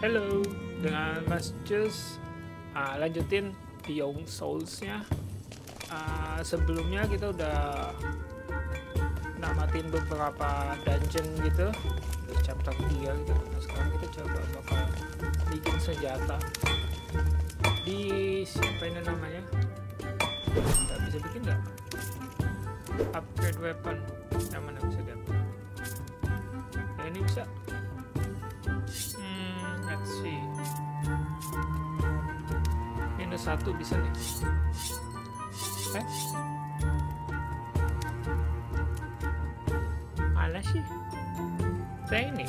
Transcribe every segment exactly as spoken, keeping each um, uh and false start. Halo, dengan Mas Jus uh, lanjutin Young Souls-nya. Uh, sebelumnya kita udah namatin beberapa dungeon gitu, chapter tiga gitu. Nah, sekarang kita coba bakal bikin senjata. Di siapa ini namanya? Nggak bisa bikin nggak? Upgrade weapon, yang mana bisa dapat? Yang ini bisa. Hmm, let's see. Minus satu bisa nih. Eh? Mana sih? Saya ini.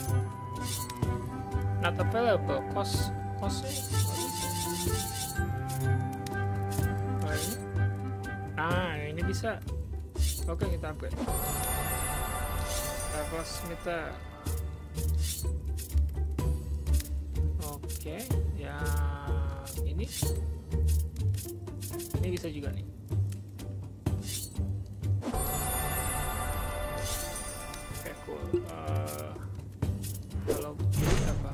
Not available. Cost, cost. Oh, ini. Ah, ini bisa. Oke, kita upgrade. Level meter. Oke, ya ini. Ini bisa juga nih. Oke, cool. Uh, kalau ini apa?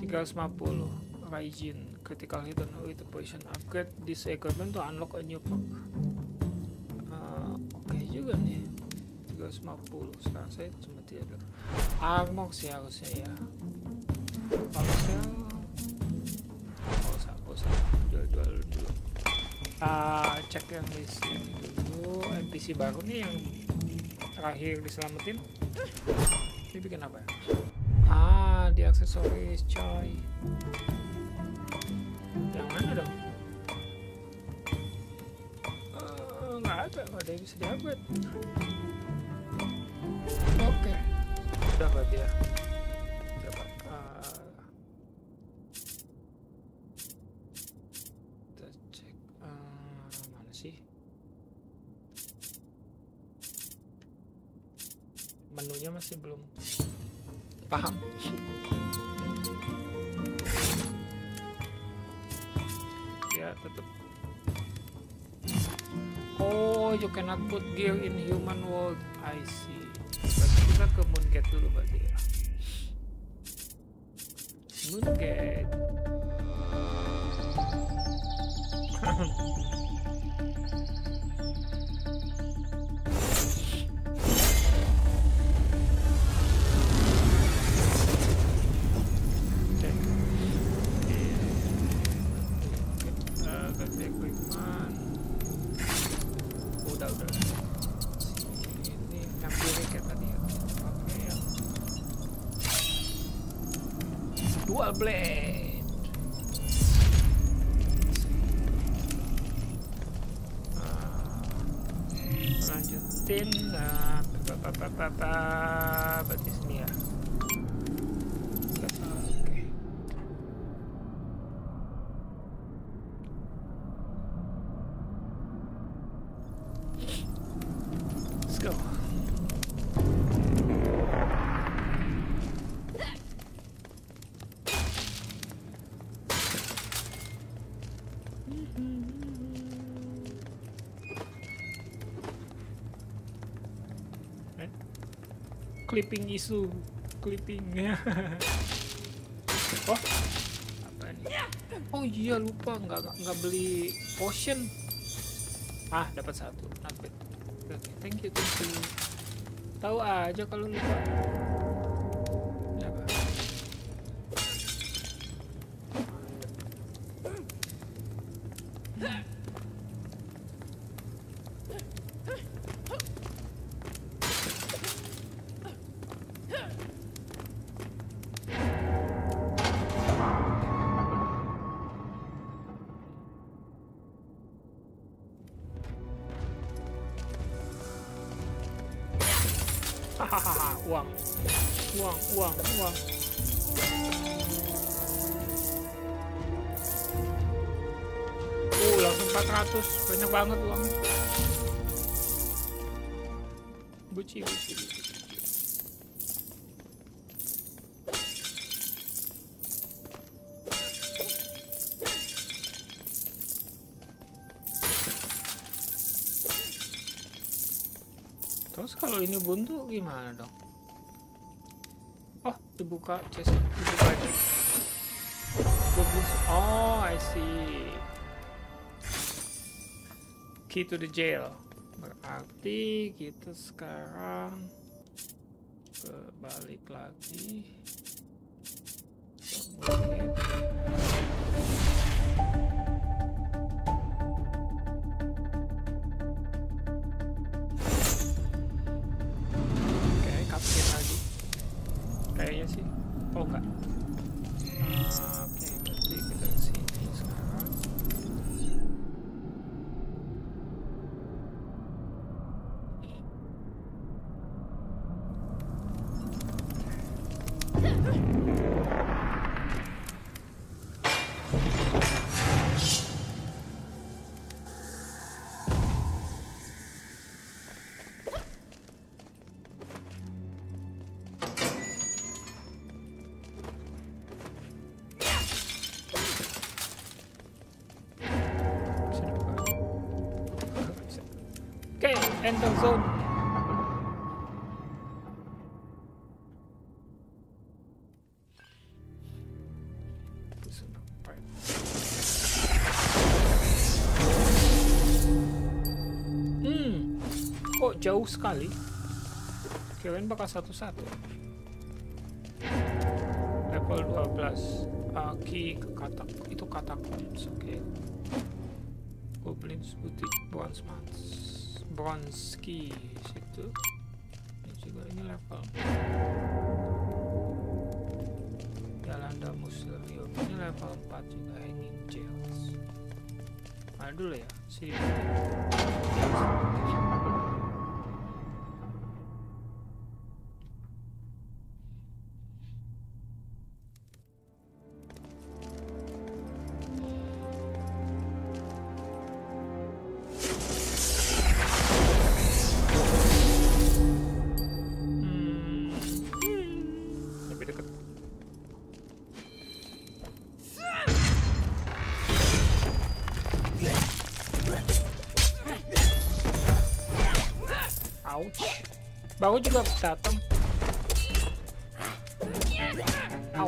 tiga ratus lima puluh Raijin. Critical hit on with poison upgrade. This equipment to unlock a new perk. Uh, Oke okay juga nih. tiga ratus lima puluh. Sekarang saya cuma tiga. Armor sih harusnya ya. Kalau saya, kalau saya jual-jual dulu. Uh, cek yang di sini dulu. N P C baru nih yang terakhir diselamatin. Ini bikin apa ya? Ah, di aksesoris coy. Yang mana dong? Uh, nggak ada, nggak ada yang bisa diupgrade. Oke, udah berarti ya. Coba. Uh, kita cek uh, mana sih? Menunya masih belum paham. Tetap. Oh, you cannot put gear in human world. I see. Berarti kita ke moon gate dulu berarti ya. Moon gate. Goblin. Nah, lanjutin nah, papa berarti sini ya. Oke. Let's go. Clipping isu, clippingnya. Oh, apa ini? Oh iya lupa, nggak nggak beli potion. Ah, dapat satu. Oke, thank you, thank you. Tahu aja kalau lupa. Apa? Hahaha, uang, uang, uang, uang. Uh, langsung empat ratus, banyak banget uangnya. Buci, buci, buci. Terus kalau ini buntu gimana dong? Oh, dibuka chest. Dibuka aja. Oh, I see. Key to the jail. Berarti kita sekarang kebalik lagi. Oke, kapten lagi. Kayaknya sih. Oh, enggak. Uh, Oke, berarti kita ke sini sekarang. Enter zone. Hmm, kok jauh sekali? Kirain bakal satu-satu. Level dua belas. Aki ke katak. Itu catacombs, oke. Okay. Goblin's Boutique, Bronze Mats. Bronze key situ. Ini juga ini level. Jalan Damus Lelium ini level empat juga. Hanging Jails. Mana dulu ya si. Baru juga datang. Au.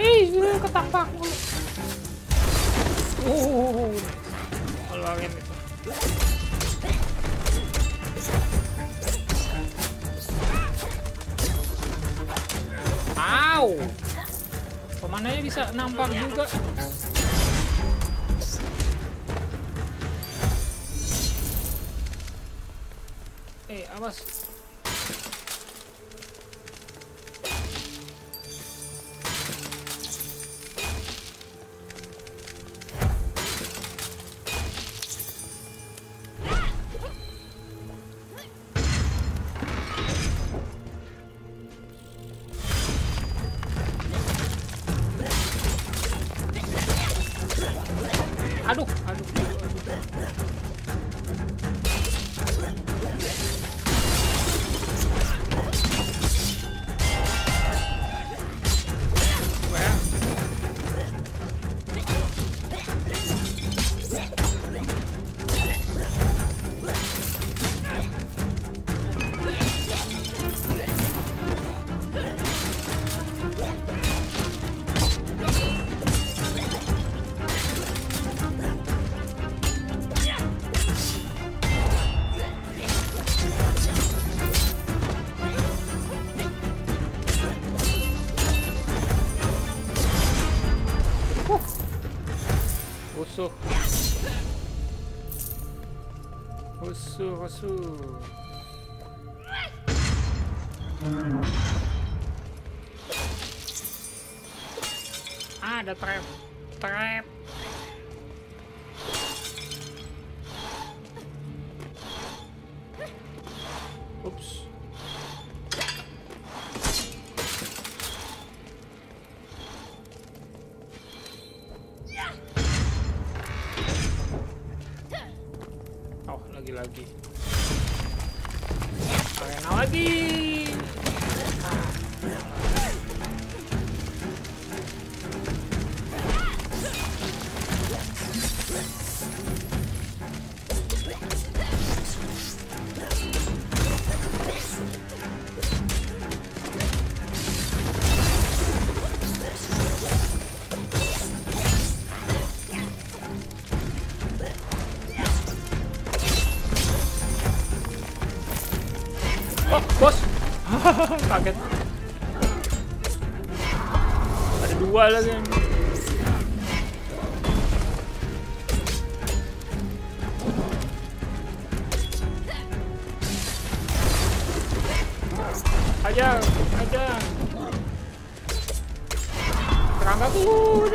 Eh, ketampak mulu. Uh, keluarin itu. Au, pemanahnya bisa nampak juga. Eh, awas. Rassaut. Rassaut, rassaut. Ah, ada trap. Trap. Oops. Oh, lagi-lagi. Arena lagi. Kaget. Ada dua lagi. Ajar, ajar. Kerangka tuh.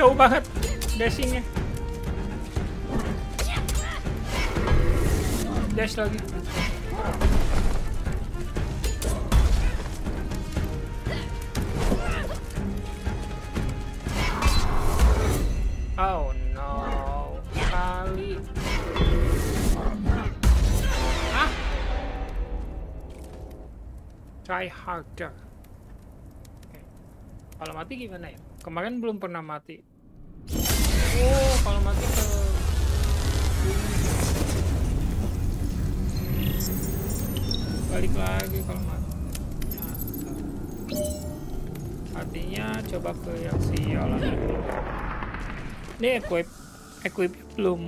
Jauh banget dashingnya, dash lagi. Oh no, kali. Ah, try harder. Okay. Kalau mati gimana ya? Kemarin belum pernah mati. Oh, kalau mati ke balik lagi kalau mati. Artinya coba ke yang si alam. Ini equip, equip belum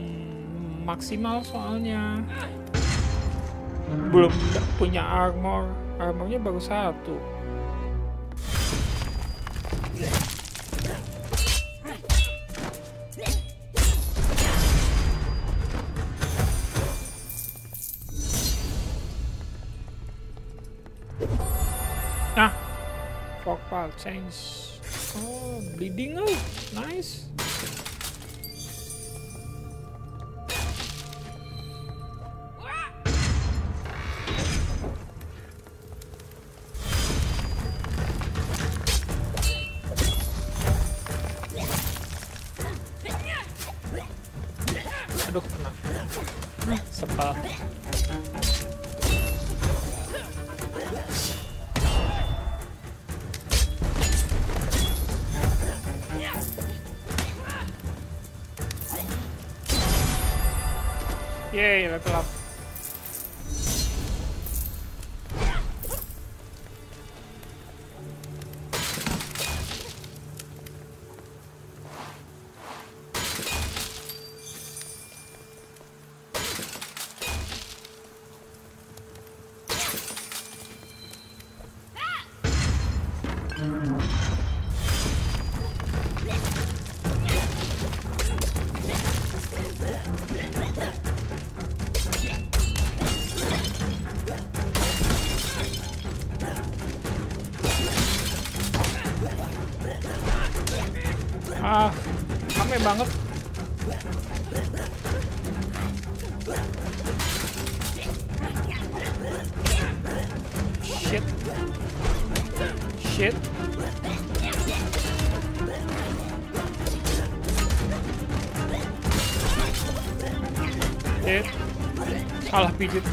maksimal soalnya. Belum punya armor, armornya baru satu. Change. Oh, bleeding out. Nice. Aduh, kena. Sepal. Yeay, level up. Let's go. ah, rame banget. Shit. Shit. Shit. Salah pijit.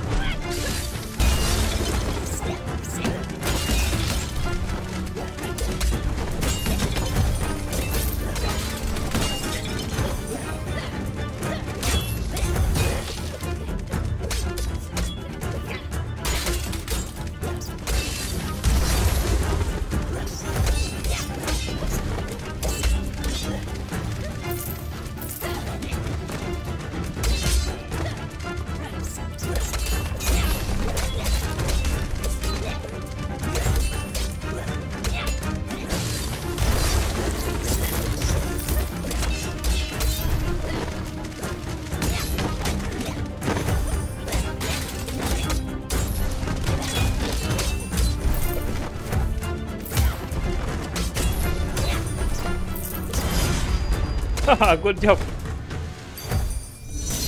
Haha, good job.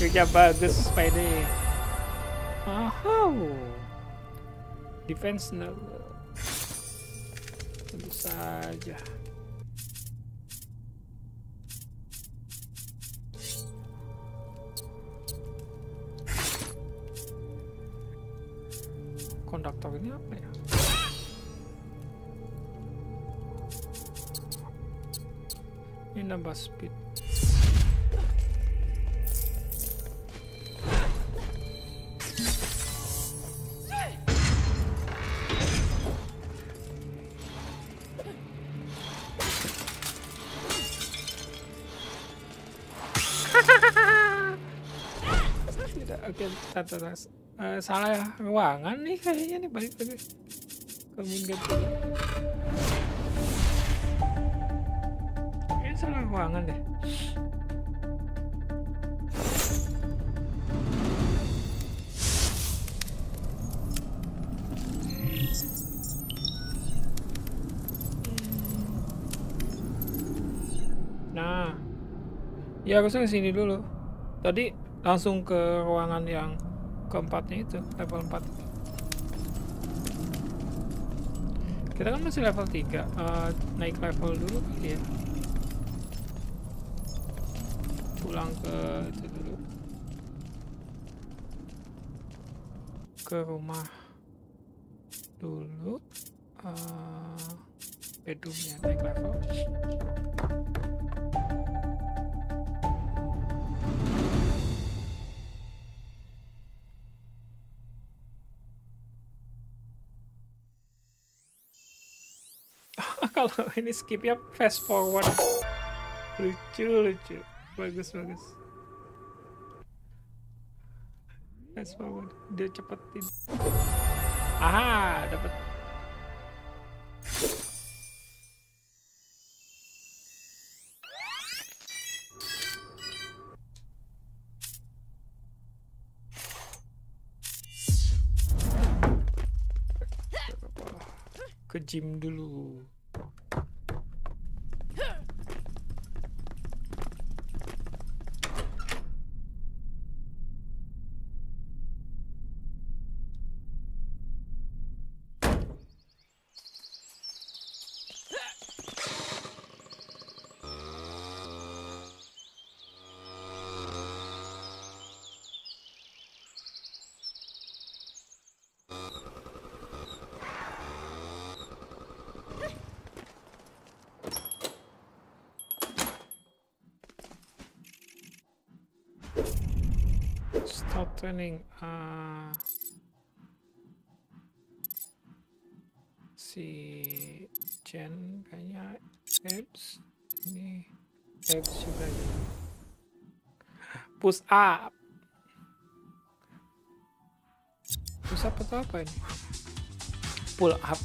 Good job, bagus Spidey. Oh, defense level. Tentu saja. Konduktor ini apa ya? Ini nambah speed. Terus uh, salah ruangan nih kayaknya nih, balik lagi ke moon gate. Ini salah ruangan deh. Nah, ya harusnya kesini dulu. Tadi langsung ke ruangan yang keempatnya itu, level empat. Kita kan masih level tiga, uh, naik level dulu kali ya. Pulang ke itu dulu, ke rumah dulu, uh, bedroomnya naik level. Kalau ini skip ya, fast forward. Lucu, lucu. Bagus, bagus. Fast forward. Dia cepetin. Aha, dapat. Ke gym dulu. Stop training. Uh, si Chen kayaknya abs, ini abs juga ya. Push up. Push up atau apa ini? Pull up.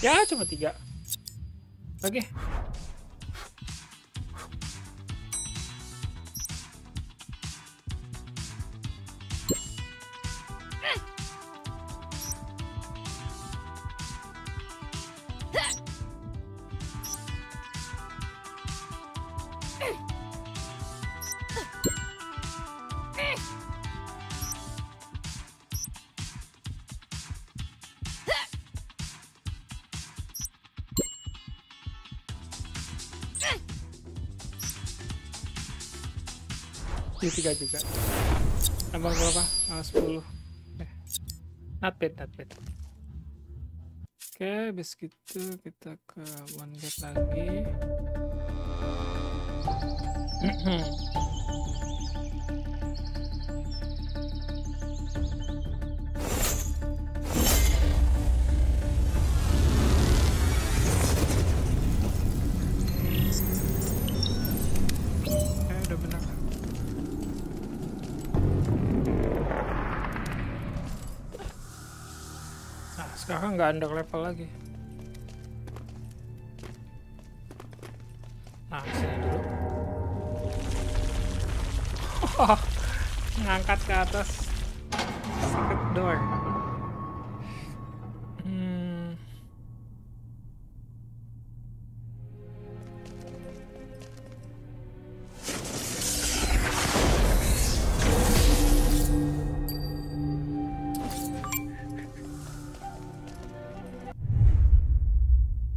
Ya cuma tiga. Oke. Okay. Tiga juga, tambah berapa? Oh, sepuluh. Eh, not bad, not bad. Oke, okay, habis gitu kita ke moon gate lagi. Sekarang nggak under level lagi. Nah, sini dulu. Oh, ngangkat ke atas. Secret door. Hmm.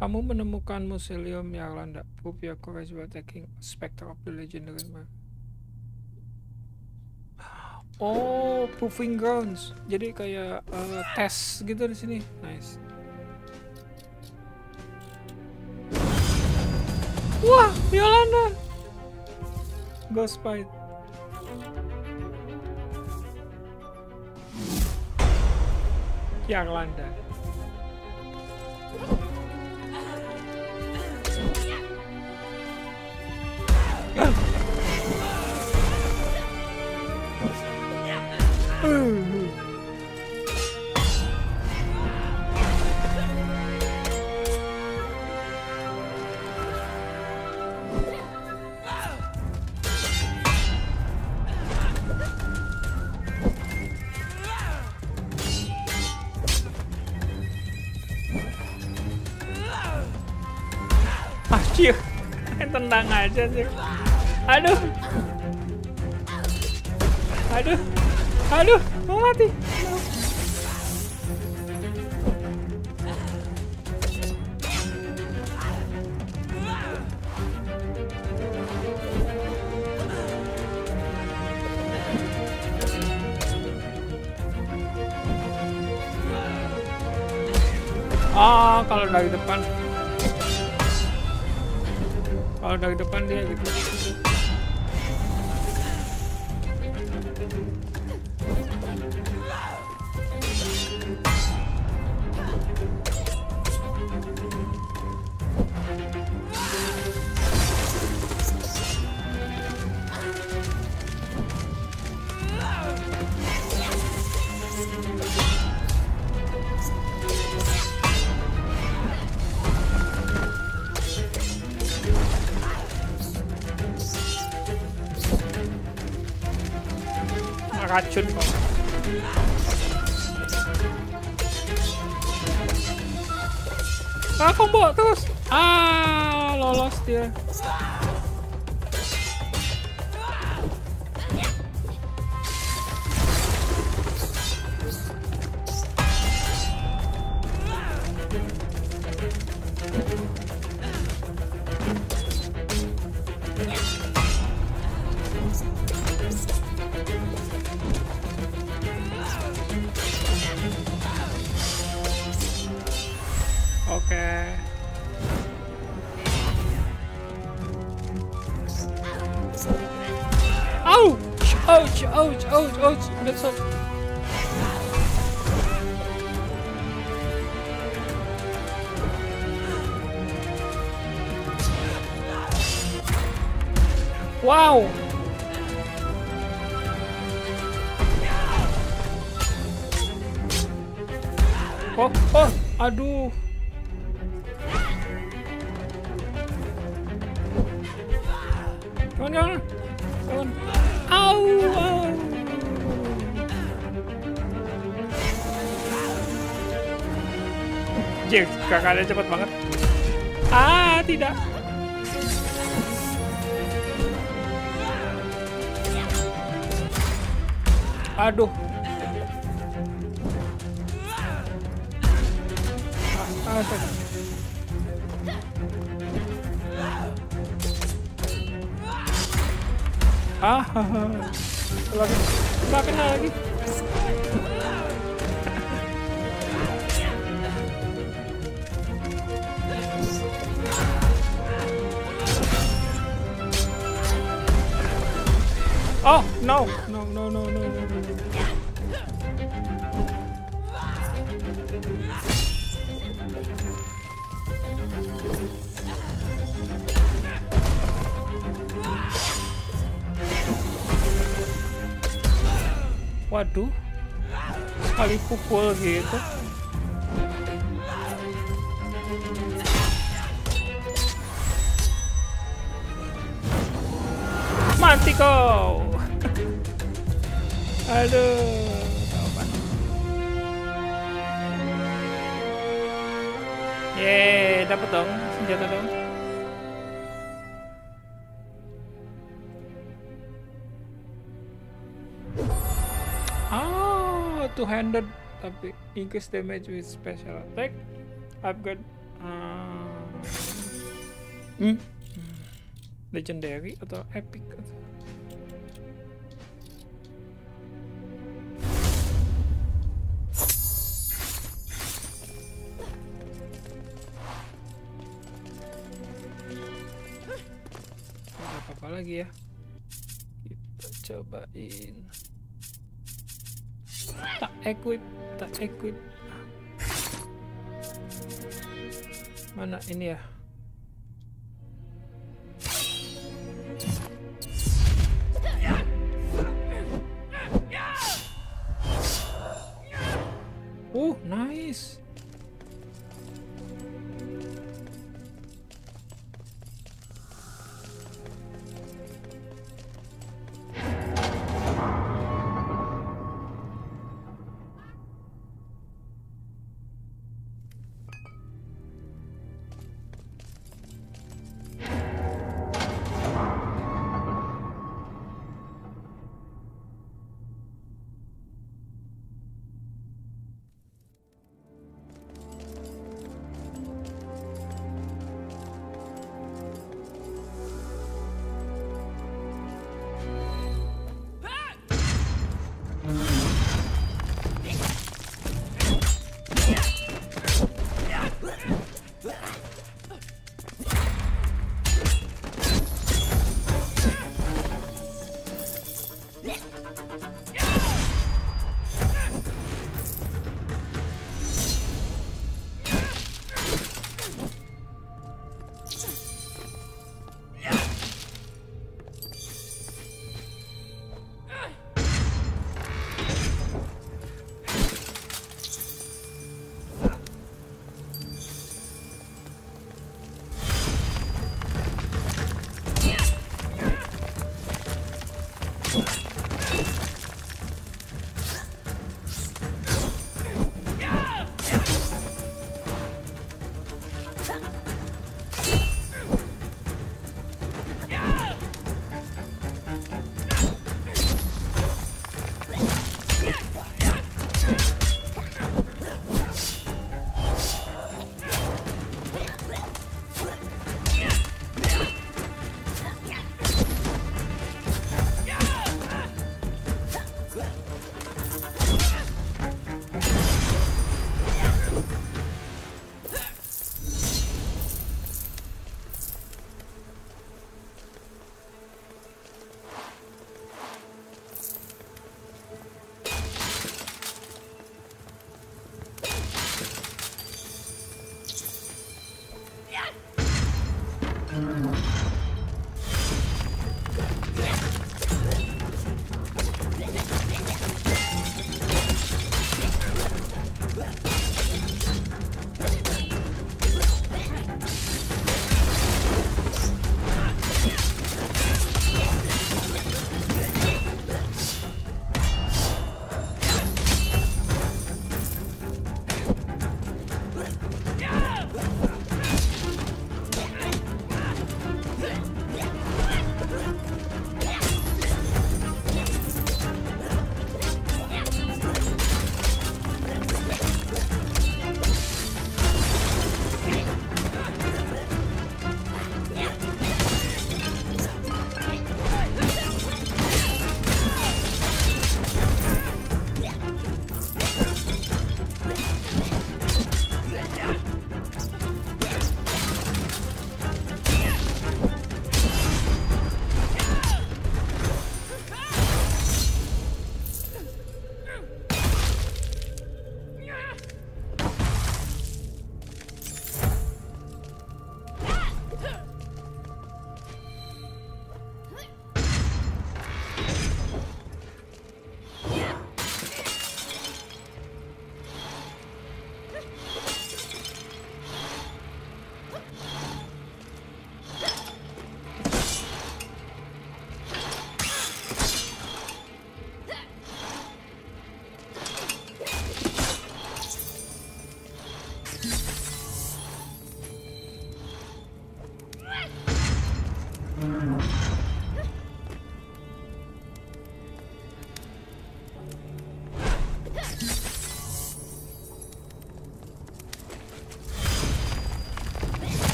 Kamu menemukan museum yang landai. Prove your courage by taking Spectre of the Legendary Man. Oh, Proving Grounds. Jadi kayak uh, tes gitu di sini. Nice. Wah, Yolanda. Ghost fight. Yang landai. Aduh, tendang aja sih. Aduh. Aduh. Aduh, mau mati. Oh, kalau dari depan. Kalau dari depan dia gitu. Racun kok. Ah, combo terus. Ah, lolos dia. Wow. Oh, oh, aduh. Someone got her? Someone? Ow! Ow! Jir, kakaknya cepat banget. Ah, tidak. Aduh. Ah, ah, ah, lagi, lagi, lagi. Oh no, no, no, no, no, no. Waduh, sekali pukul gitu. Mati kau. Aduh. Yeay, dapat dong senjata dong. Two-handed tapi increase damage with special attack. Upgrade um, hmm? legendary atau epic atau apa-apa lagi ya, kita cobain. Tak equip, tak equip. Mana ini ya? Oh, nice.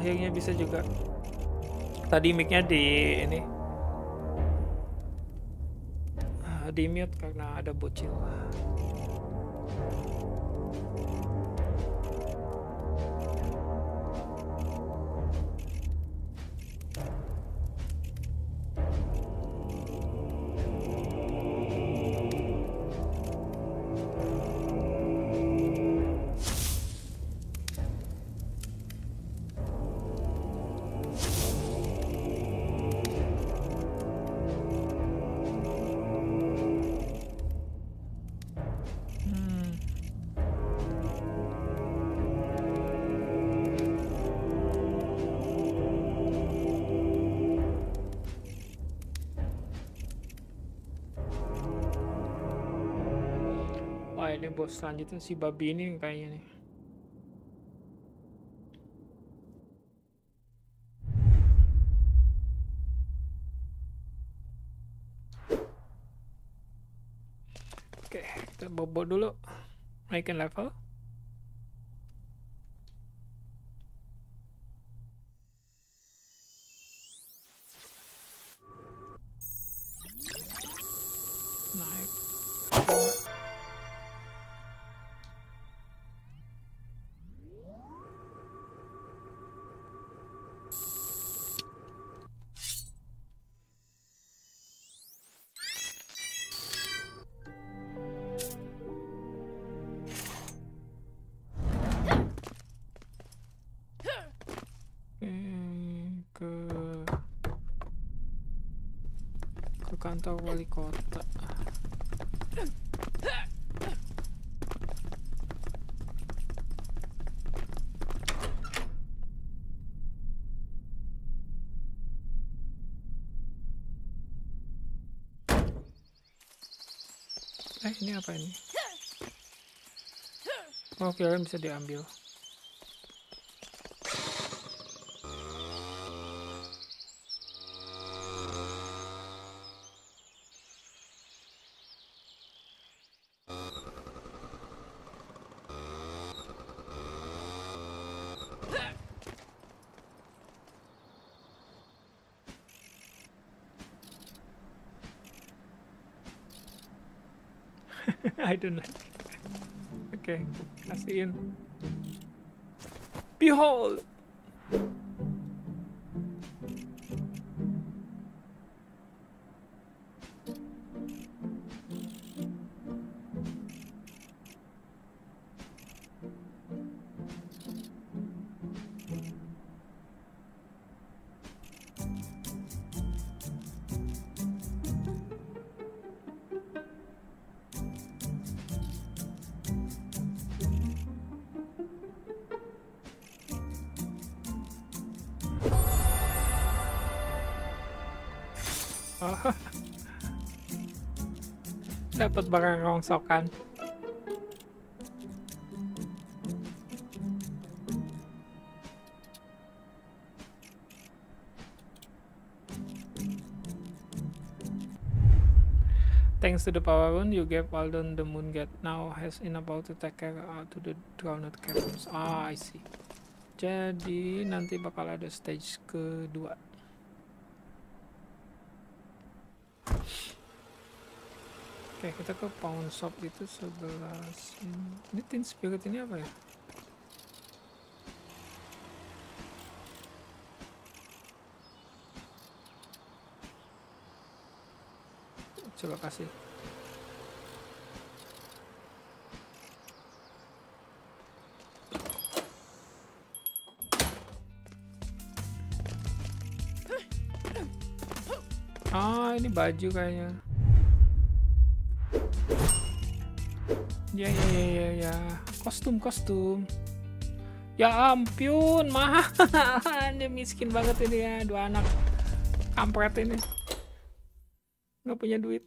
akhirnya bisa juga. Tadi mic-nya di ini, di mute karena ada bocil. Bos selanjutnya si babi ini kayaknya nih. Oke, kita bobo dulu, naikin level. Kantor wali kota. Eh, ini apa ini? Oh, kalian bisa diambil. I don't like it. Oke, kasihin. Behold! Dapat barang rongsokan. Thanks to the power rune, you gave Valden the moon gate. Now has enough power to take care uh, to the drowned caverns. Ah, I see. Jadi nanti bakal ada stage kedua. Oke, kita ke Pound Shop itu sebelah sini. Ini Teen Spirit ini apa ya? Coba kasih. Ah, ini baju kayaknya. Ya ya ya ya ya, kostum kostum. Ya ampun, mahal. Dia miskin banget ini ya, dua anak kampret ini. Nggak punya duit.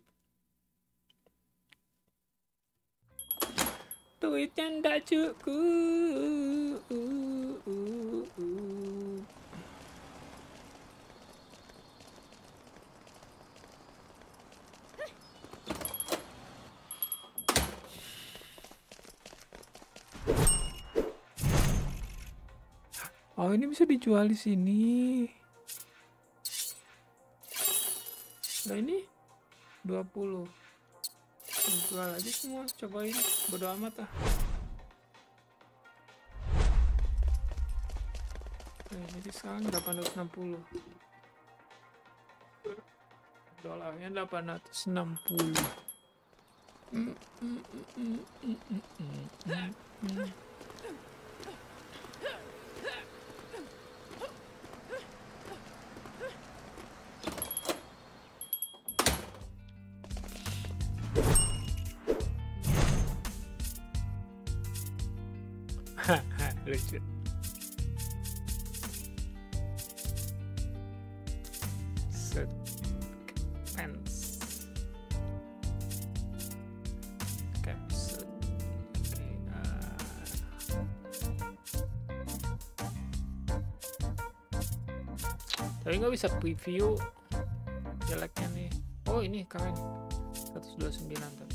Duitnya ndak cukup. Oh, ini bisa dijual di sini. Nah, ini dua puluh. Jual aja semua, cobain. Bodo amat ah. Nah, jadi sekarang delapan ratus enam puluh. Dolarnya delapan ratus enam puluh. Mm, mm, mm, mm, mm, mm, mm. Lucu. Set pants. Capsule. Okay, uh. Tapi nggak bisa preview jeleknya nih. Oh, ini keren. seratus dua puluh sembilan tuh.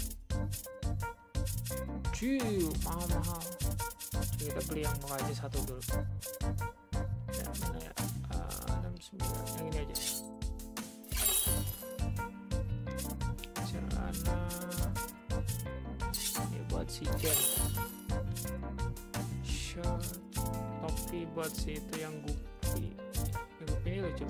Ciu, mahal-mahal. Kita beli yang murah aja satu dulu. Ya, mana ya? Uh, enam puluh sembilan. Yang ini aja. Celana. Ini buat si Jen. Short. Topi buat si itu yang gupi. Yang gupi ini lucu.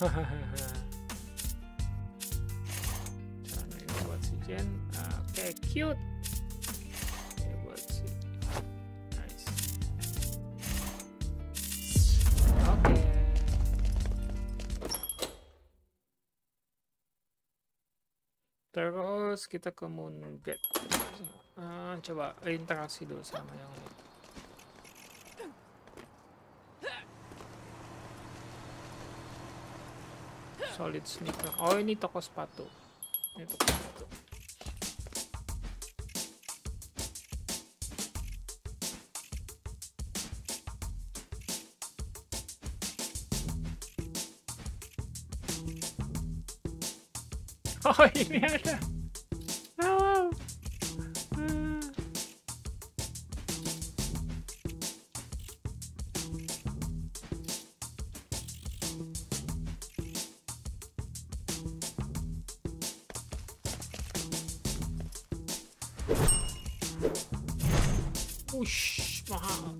Karena ini buat si Jen, oke okay, cute. Ini buat si, nice. Oke. Okay. Terus kita ke moon gate. Uh, coba interaksi dulu sama yang lain. Solid sneaker. Oh, ini toko sepatu. Ini toko sepatu. Oh, ini ada. Wow. Hmm. Ush, mahal.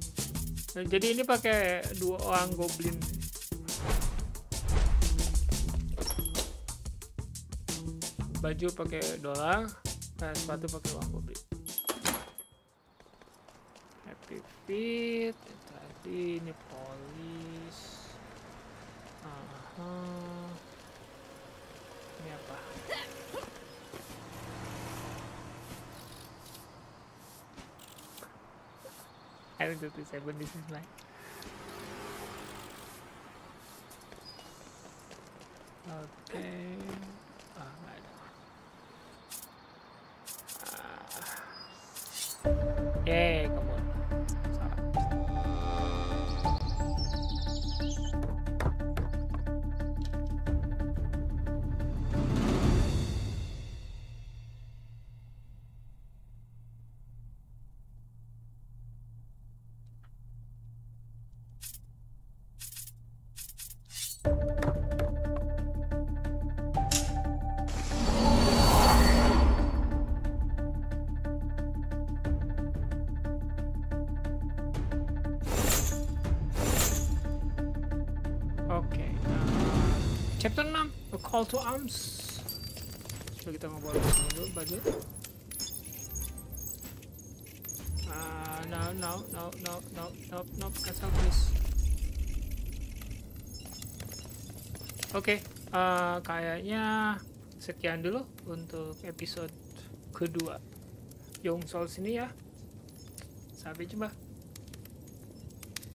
Nah, jadi ini pakai dua orang goblin. Baju pakai dolar, nah, sepatu pakai uang goblin. Happy Feet, tadi ini polis. Aha. Ini apa? I will do this, I will do this is mine. Okay. Ah, nggak ada. Ah. Yeay, come on. Salah. Oke, okay, nah, chapter enam, A Call to Arms. Coba kita ngobrol dulu baju. Ah, no, no, no, no, no, no, no, cancel please. Oke, okay, uh, kayaknya sekian dulu untuk episode kedua Young Souls ini ya. Sampai jumpa.